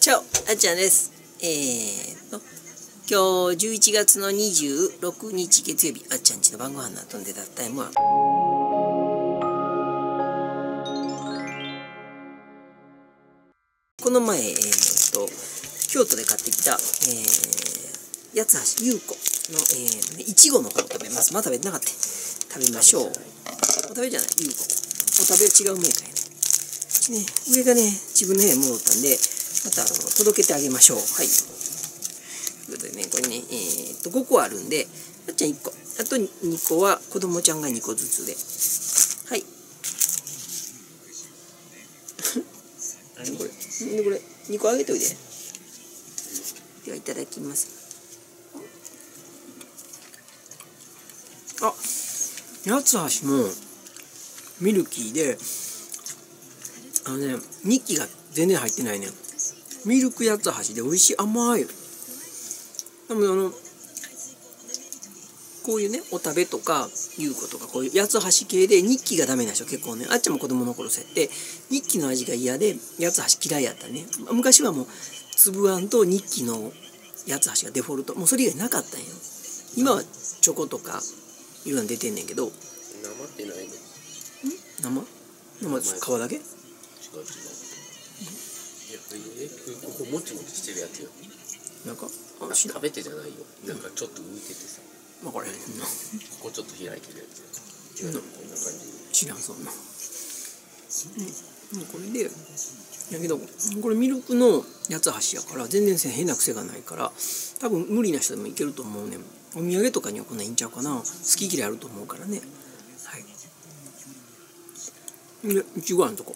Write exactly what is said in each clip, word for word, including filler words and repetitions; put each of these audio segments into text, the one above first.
チャオ、あっちゃんです。えーと、今日じゅういちがつのにじゅうろくにち月曜日、あっちゃんちの晩ご飯の後に出たタイムは、この前、えーと、京都で買ってきた、えー、八つ橋優子の、えー、いちごの方を食べます。まだ食べてなかった。食べましょう。お食べじゃない、優子。お食べは違うメーカーやね。上がね、自分の部屋に戻ったんで、またあの届けてあげましょう。はい。ということでね、これね、えー、っと、ごこあるんで、あっちゃんいっこ。あとにこは子供ちゃんがにこずつで。はい。なんでこれ、なんでこれ、にこあげといて。では、いただきます。あ、八つ橋もミルキーで、あのね、ニッキが全然入ってないね。ミルク八つ橋で美味しい、甘い。でもあのこういうね、お食べとか優子とかこういう八つ橋系でニッキがダメな人結構ね、あっちゃんも子供の頃そうやってニッキの味が嫌で八つ橋嫌いやったね。昔はもう粒あんとニッキの八つ橋がデフォルト、もうそれ以外なかったんよ。今はチョコとかいろんな出てんねんけど、生ってないの？生？生です。皮だけ？違う違う。いや、ここもちもちしてるやつよ。なんかあ、食べてじゃないよ。なんかちょっと浮いててさ。まあこれ。ここちょっと開いてるやつよ。こんな感じ。知らんそんな。うん、これで。だけどこれミルクの八つ橋やから全然変な癖がないから、多分無理な人でもいけると思うね。お土産とかにはこんなにいいんちゃうかな。好き嫌いあると思うからね。はい。で、いちごあんとこ。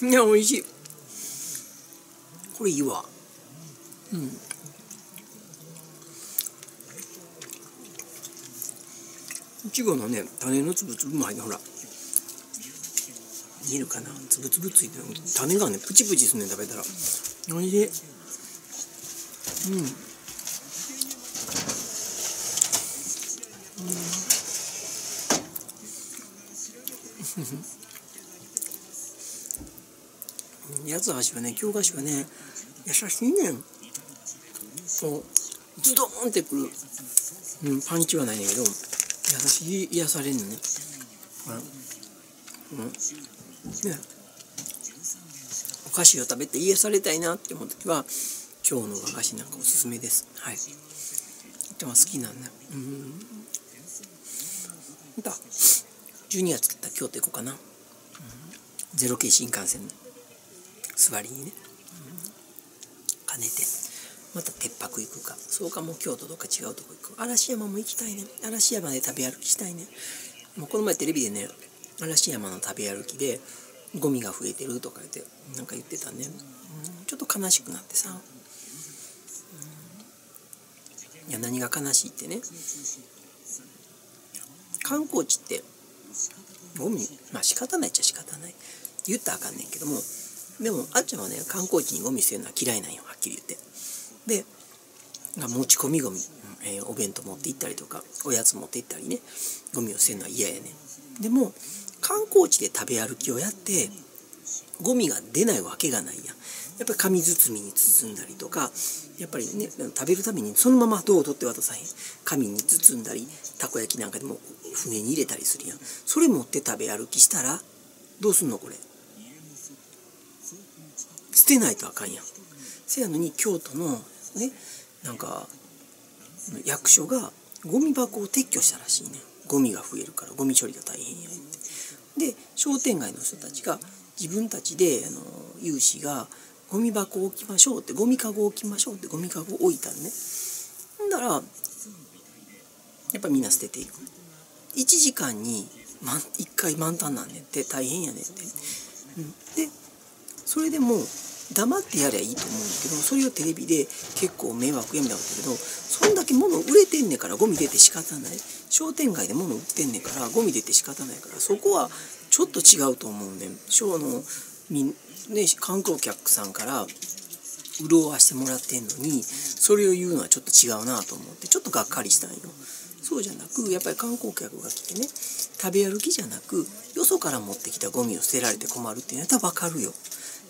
いや、美味しい。これいいわ。うん。いちごのね、種のつぶつぶも入って、ほら。見えるかな、つぶつぶついてる。種がね、プチプチするね、食べたら。おいしい。うん。うん。八つ橋はね、京菓子はね、優しいねん。こうズドーンってくる、うん、パンチはないんだけど、優しい、癒されるね。うん、ね、お菓子を食べて癒されたいなって思う時は京の和菓子なんかおすすめです。はい。でも好きなんだ。うん、またじゅうにがつだったら京都行こうかな、うん、ゼロ系新幹線の座りにね、うん、兼ねてまた鉄泊行くか、そうか、もう京都どっか違うとこ行く。嵐山も行きたいね。嵐山で食べ歩きしたいね。もうこの前テレビでね、嵐山の食べ歩きでゴミが増えてるとか言ってなんか言ってたね、うん、ちょっと悲しくなってさ、うん、いや何が悲しいってね、観光地ってゴミ、まあ仕方ないっちゃ仕方ない、言ったらあかんねんけども、でもあっちゃんはね、観光地にゴミ捨てるのは嫌いなんよ、はっきり言って。で、持ち込みゴミ、えー、お弁当持って行ったりとかおやつ持って行ったりね、ゴミを捨てるのは嫌やね。でも観光地で食べ歩きをやってゴミが出ないわけがないやん。やっぱり紙包みに包んだりとか、やっぱりね、食べるためにそのままどう取って渡さへん、紙に包んだりたこ焼きなんかでも船に入れたりするやん。それ持って食べ歩きしたらどうすんのこれ。捨てないとあかんやん。せやのに京都のね、なんか役所がゴミ箱を撤去したらしいね。ゴミが増えるからゴミ処理が大変やんって。で商店街の人たちが自分たちであの有志がゴミ箱を置きましょうって、ゴミかごを置きましょうってゴミかごを置いたんね。ほんだらやっぱみんな捨てていく。いちじかんにいっかい満タンなんねって、大変やねって。でそれでも黙ってやりゃいいと思うんだけど、それをテレビで結構迷惑やみたいなことだけど、そんだけ物売れてんねんからゴミ出て仕方ない。商店街で物売ってんねんからゴミ出て仕方ないから、そこはちょっと違うと思うねん。ショーのみん、ね、観光客さんから潤わしてもらってんのに、それを言うのはちょっと違うなと思って、ちょっとがっかりしたんよ。そうじゃなく、やっぱり観光客が来てね、食べ歩きじゃなく、よそから持ってきたゴミを捨てられて困るっていうのはやっぱ分かるよ。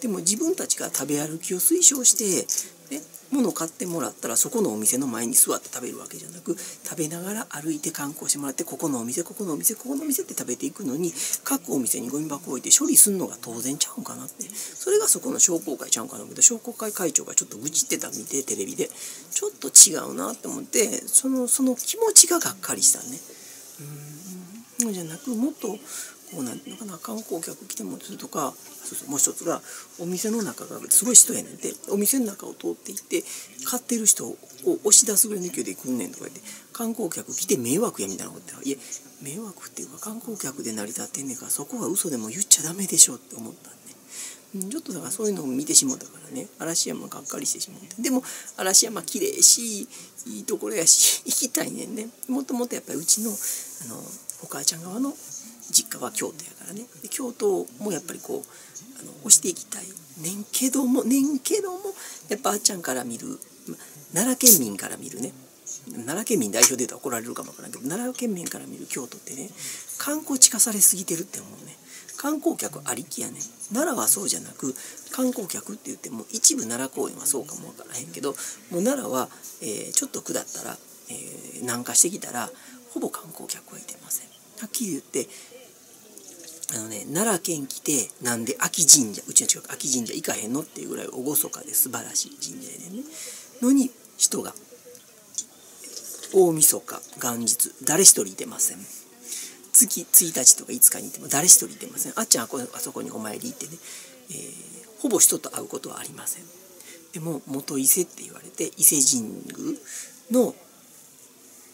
でも自分たちが食べ歩きを推奨して、ね、物を買ってもらったらそこのお店の前に座って食べるわけじゃなく、食べながら歩いて観光してもらって、ここのお店ここのお店ここのお店って食べていくのに、各お店にゴミ箱を置いて処理するのが当然ちゃうんかなって、それがそこの商工会ちゃうんかなって、商工会会長がちょっと愚痴ってた見てテレビで、ちょっと違うなって思って、そのその気持ちががっかりしたね。うんじゃなく、もっとこうなんていうのかな、観光客来てもするとか、そうそうもう一つがお店の中がすごい人やねんて、お店の中を通っていって買ってる人を押し出すぐらいの勢いで来んねんとか言って、観光客来て迷惑やみたいなこと言ったら、いや迷惑っていうか観光客で成り立ってんねんから、そこは嘘でも言っちゃダメでしょって思ったんで、ちょっとだからそういうのを見てしもうたからね、嵐山がっかりしてしまって。でも嵐山綺麗しいいところやし行きたいねんね。もともとやっぱりうちのあのお母ちゃん側の実家は京都やからね。で京都もやっぱりこうあの押していきたいねんけどもねんけどもやっぱあっちゃんから見る、ま、奈良県民から見るね、奈良県民代表で言うと怒られるかもわからんけど、奈良県民から見る京都ってね、観光地化されすぎてるって思うね。観光客ありきやねん。奈良はそうじゃなく、観光客って言っても一部奈良公園はそうかもわからへんけど、もう奈良は、えー、ちょっと下ったら、えー、南下してきたらほぼ観光客はいてません。はっきり言ってあのね、奈良県来てなんで秋神社、うちの近く秋神社行かへんのっていうぐらい厳かで素晴らしい神社やねんね。のに人が大晦日元日誰一人いてません。月ついたちとかいつかにいても誰一人いてません。あっちゃんはあそこにお参り行ってね、えー、ほぼ人と会うことはありません。でも元伊勢って言われて、伊勢神宮の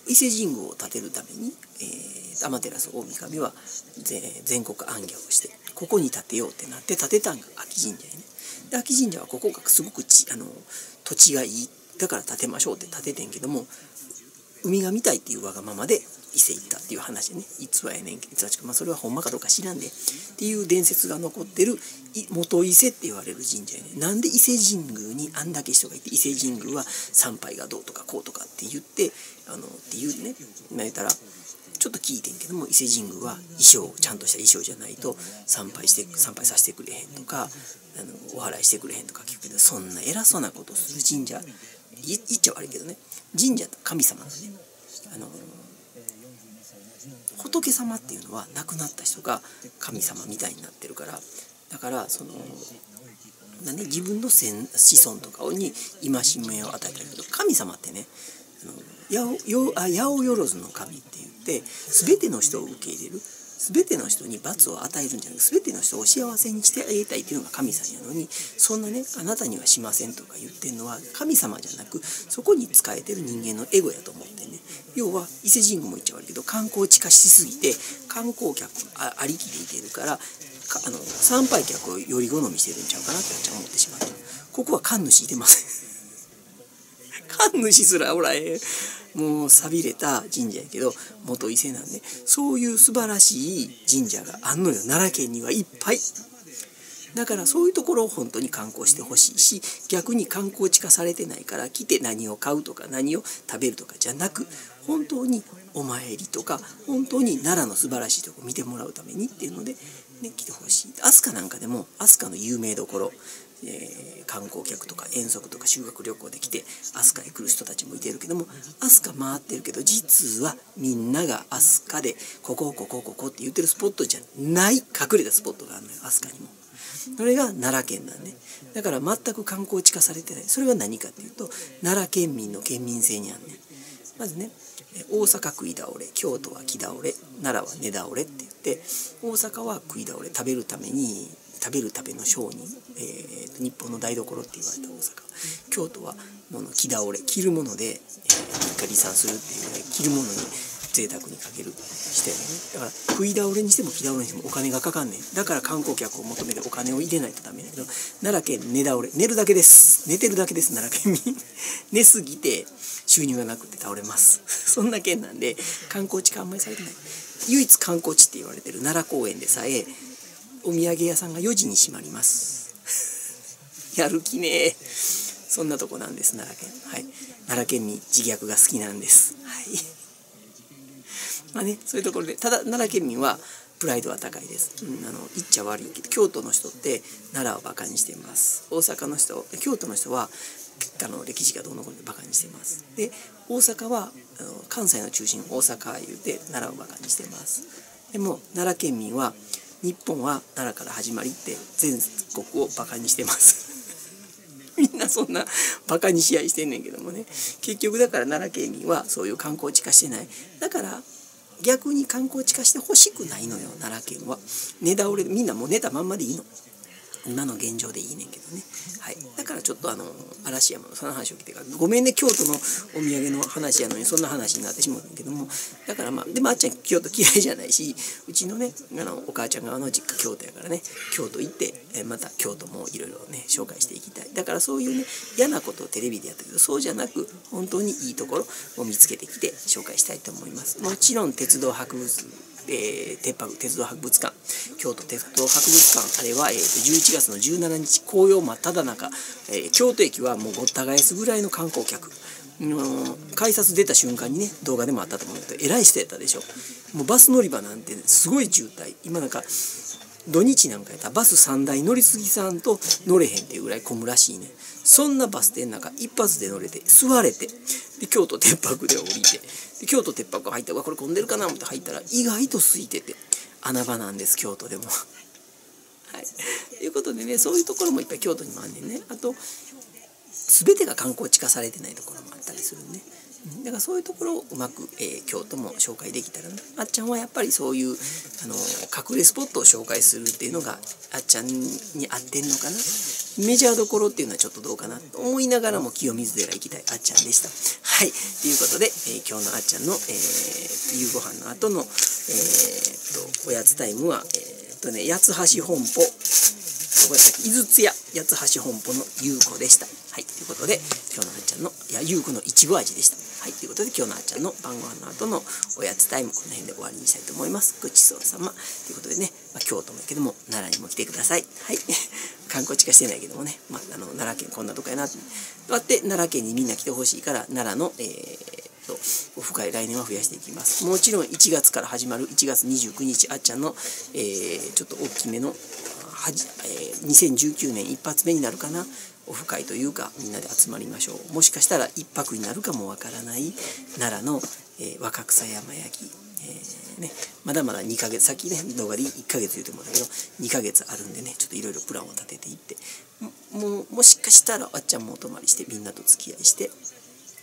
伊勢神宮を建てるために、えー、天照大神は全国行脚をして、ここに建てようってなって建てたんが秋神社やね。で秋神社はここがすごくちあの土地がいい、だから建てましょうって建ててんけども、海が見たいっていうわがままで伊勢行ったっていう話でね、逸話やねんけど、まあ、それはほんまかどうか知らんでっていう伝説が残ってる元伊勢って言われる神社やね。なんで伊勢神宮にあんだけ人がいて、伊勢神宮は参拝がどうとかこうとかって言ってあのっていうね、言ったらちょっと聞いてんけども、伊勢神宮は衣装ちゃんとした衣装じゃないと参拝して参拝させてくれへんとか、あのお祓いしてくれへんとか聞くけど、そんな偉そうなことする神社、言っちゃ悪いけどね、神社と神様のね、あの仏様っていうのは亡くなった人が神様みたいになってるから、だからそのなんで自分の先子孫とかに戒めを与えたりするけど、神様ってね、八百万の神って言って、全ての人を受け入れる、全ての人に罰を与えるんじゃなく、全ての人を幸せにしてあげたいっていうのが神様なのに、そんなね、あなたにはしませんとか言ってるのは神様じゃなく、そこに仕えてる人間のエゴやと思ってね。要は伊勢神宮も言っちゃ悪いけど、観光地化しすぎて観光客 あ, ありきでいてるから、かあの参拝客をより好みしてるんちゃうかなってあっちゃん思ってしまった。ここは神主いてません。神主すらおらへん。もう寂れた神社やけど元伊勢なんで、そういう素晴らしい神社があんのよ、奈良県にはいっぱい。だからそういうところを本当に観光してほしいし、逆に観光地化されてないから、来て何を買うとか何を食べるとかじゃなく、本当にお参りとか本当に奈良の素晴らしいとこ見てもらうためにっていうので、ね、来てほしい。飛鳥なんかでも、飛鳥の有名どころ、えー、観光客とか遠足とか修学旅行で来て飛鳥へ来る人たちもいてるけども、飛鳥回ってるけど実はみんなが飛鳥でここここここって言ってるスポットじゃない隠れたスポットがあるのよ、飛鳥にも。それが奈良県なんね。だから全く観光地化されてない。それは何かっていうと、奈良県民の県民性にあんねん。まずね、大阪食い倒れ、京都は木倒れ、奈良は根倒れって言って、大阪は食い倒れ、食べるために食べるための商人、えー、日本の台所って言われた大阪、京都はもの着倒れ、着るもので、えー、一回離散するっていうぐらい着るものに贅沢にかけるして、ね、だから食い倒れにしても着倒れにしてもお金がかかんねん。だから観光客を求めてお金を入れないとダメだけど、奈良県寝倒れ、寝るだけです、寝てるだけです、奈良県民寝すぎて収入がなくて倒れますそんな県なんで観光地化あんまりされてない。唯一観光地って言われてる奈良公園でさえお土産屋さんがよじに閉まりますやる気ねえ。そんなとこなんです奈良県。はい、奈良県民自虐が好きなんです。はいまあね、そういうところで、ただ奈良県民はプライドは高いです、うん、あの言っちゃ悪いけど京都の人って奈良をバカにしています。大阪の人、京都の人はあの歴史がどうのこうのバカにしています。で大阪はあの関西の中心大阪言うて奈良をバカにしています。でも奈良県民は日本は奈良から始まりって全国をバカにしてますみんなそんなバカにし合いしてんねんけどもね、結局だから奈良県民はそういう観光地化してない。だから逆に観光地化してほしくないのよ奈良県は。寝倒れみんなもう寝たまんまでいいの、今の現状でいいねんけどね、はい、だからちょっとあの嵐山のその話を聞いてからごめんね、京都のお土産の話やのにそんな話になってしまうんだけども、だからまあでもあっちゃん京都嫌いじゃないし、うちのねあのお母ちゃん側の実家京都やからね、京都行ってえまた京都もいろいろね紹介していきたい。だからそういうね嫌なことをテレビでやったけどそうじゃなく本当にいいところを見つけてきて紹介したいと思います。もちろん鉄道博物えー、鉄博鉄道博物館、京都鉄道博物館、あれは、えー、じゅういちがつのじゅうしちにち紅葉真っ只中、えー、京都駅はもうごった返すぐらいの観光客、うん、改札出た瞬間にね動画でもあったと思うけどえらい人やったでしょ。もうバス乗り場なんてすごい渋滞、今なんか土日なんかやったらバスさんだい乗り過ぎさんと乗れへんっていうぐらい混むらしいね。そんなバス停の中一発で乗れて座れてで京都鉄博で降りてで京都鉄博入ったらこれ混んでるかなと思って入ったら意外と空いてて穴場なんです京都でも。はいということでねそういうところもいっぱい京都にもあんねんね。あと全てが観光地化されてないところもあったりするね。だからそういうところをうまく、えー、京都も紹介できたらな。あっちゃんはやっぱりそういうあの隠れスポットを紹介するっていうのがあっちゃんに合ってんのかな。メジャーどころっていうのはちょっとどうかなと思いながらも清水寺行きたいあっちゃんでした。はいということで、えー、今日のあっちゃんの、えー、夕ご飯の後の、えー、とおやつタイムは、えーっとね、八橋本舗井筒屋八橋本舗の優子でした。はいということで今日のあっちゃんのいや優子のいちご味でした。はいということで今日のあっちゃんの晩ご飯の後のおやつタイムこの辺で終わりにしたいと思います。ごちそうさまということでね、まあ、京都もいいけども奈良にも来てください。はい観光地化してないけどもね、まあ、あの奈良県こんなとこやなとあって奈良県にみんな来てほしいから奈良のえーオフ会来年は増やしていきます。もちろんいちがつから始まるいちがつにじゅうくにちあっちゃんの、えー、ちょっと大きめの、えー、にせんじゅうきゅうねん一発目になるかなオフ会というかみんなで集まりましょう。もしかしたら一泊になるかもわからない奈良の、えー、若草山焼き、えーね、まだまだにかげつさっきね動画でいっかげつ言うてもらったけどにかげつあるんでねちょっといろいろプランを立てていってもうもしかしたらあっちゃんもお泊まりしてみんなと付き合いして。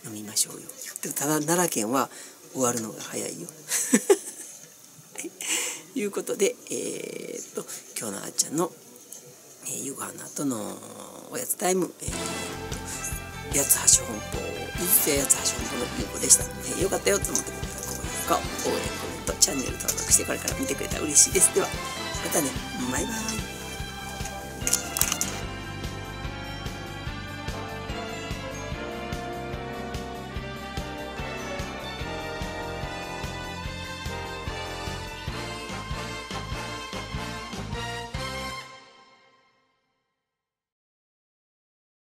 飲みましょうよ。でもただ奈良県は終わるのが早いよ。はい、ということで、えー、っと今日のあっちゃんの、えー、夕ご飯の後のおやつタイム、えー、っと八橋本舗伊勢八橋本舗の優子でした。えー、よかったよと思ってくれたら高評価、応援コメント、チャンネル登録してこれから見てくれたら嬉しいです。ではまたね、バイバイ。